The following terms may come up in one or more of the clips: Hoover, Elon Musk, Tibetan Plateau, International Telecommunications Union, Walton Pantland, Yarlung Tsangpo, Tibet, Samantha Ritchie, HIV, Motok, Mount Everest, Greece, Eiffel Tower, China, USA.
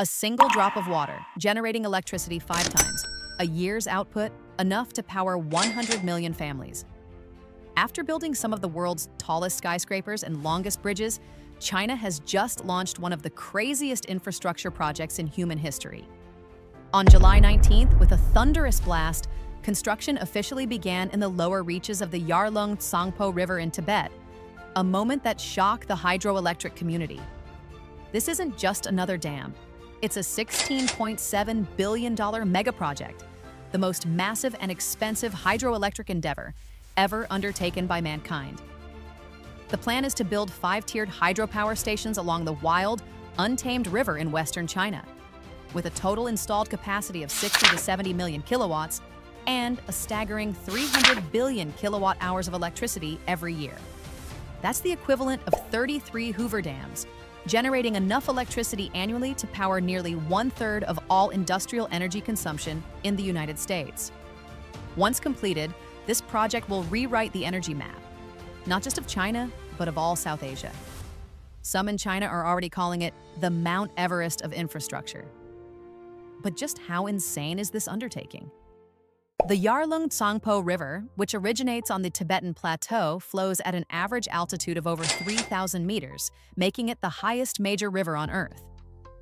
A single drop of water, generating electricity 5 times, a year's output, enough to power 100 million families. After building some of the world's tallest skyscrapers and longest bridges, China has just launched one of the craziest infrastructure projects in human history. On July 19th, with a thunderous blast, construction officially began in the lower reaches of the Yarlung Tsangpo River in Tibet, a moment that shocked the hydroelectric community. This isn't just another dam. It's a $16.7 billion megaproject, the most massive and expensive hydroelectric endeavor ever undertaken by mankind. The plan is to build 5-tiered hydropower stations along the wild, untamed river in western China, with a total installed capacity of 60 to 70 million kilowatts and a staggering 300 billion kilowatt hours of electricity every year. That's the equivalent of 33 Hoover dams, generating enough electricity annually to power nearly 1/3 of all industrial energy consumption in the United States. Once completed, this project will rewrite the energy map, not just of China, but of all South Asia. Some in China are already calling it the Mount Everest of infrastructure. But just how insane is this undertaking? The Yarlung Tsangpo River, which originates on the Tibetan Plateau, flows at an average altitude of over 3,000 meters, making it the highest major river on Earth.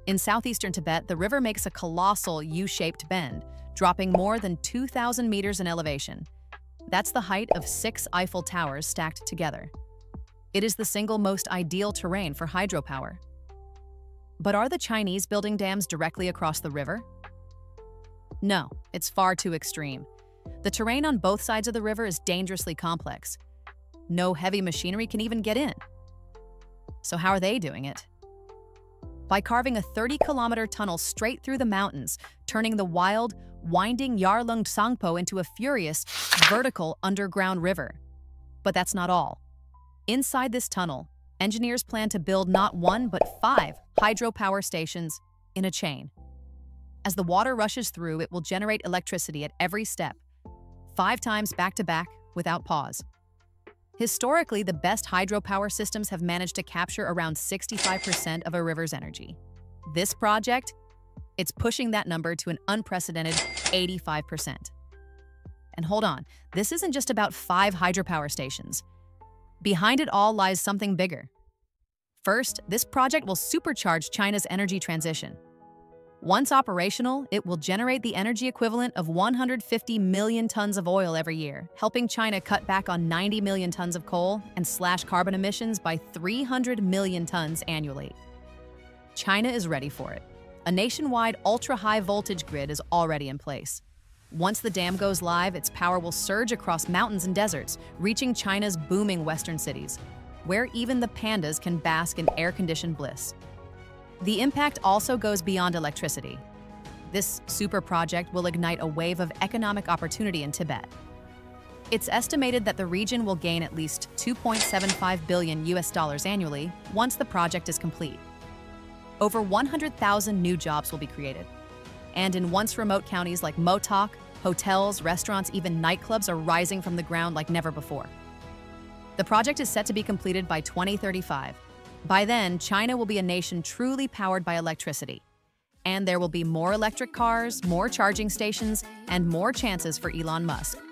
In southeastern Tibet, the river makes a colossal U-shaped bend, dropping more than 2,000 meters in elevation. That's the height of 6 Eiffel Towers stacked together. It is the single most ideal terrain for hydropower. But are the Chinese building dams directly across the river? No, it's far too extreme. The terrain on both sides of the river is dangerously complex. No heavy machinery can even get in. So how are they doing it? By carving a 30-kilometer tunnel straight through the mountains, turning the wild, winding Yarlung Tsangpo into a furious, vertical underground river. But that's not all. Inside this tunnel, engineers plan to build not 1 but 5 hydropower stations in a chain. As the water rushes through, it will generate electricity at every step, 5 times back-to-back without pause. Historically, the best hydropower systems have managed to capture around 65% of a river's energy. This project, it's pushing that number to an unprecedented 85%. And hold on, this isn't just about 5 hydropower stations. Behind it all lies something bigger. First, this project will supercharge China's energy transition. Once operational, it will generate the energy equivalent of 150 million tons of oil every year, helping China cut back on 90 million tons of coal and slash carbon emissions by 300 million tons annually. China is ready for it. A nationwide ultra-high voltage grid is already in place. Once the dam goes live, its power will surge across mountains and deserts, reaching China's booming western cities, where even the pandas can bask in air-conditioned bliss. The impact also goes beyond electricity. This super project will ignite a wave of economic opportunity in Tibet. It's estimated that the region will gain at least $2.75 billion annually once the project is complete. Over 100,000 new jobs will be created. And in once remote counties like Motok, hotels, restaurants, even nightclubs are rising from the ground like never before. The project is set to be completed by 2035. By then, China will be a nation truly powered by electricity. And there will be more electric cars, more charging stations, and more chances for Elon Musk.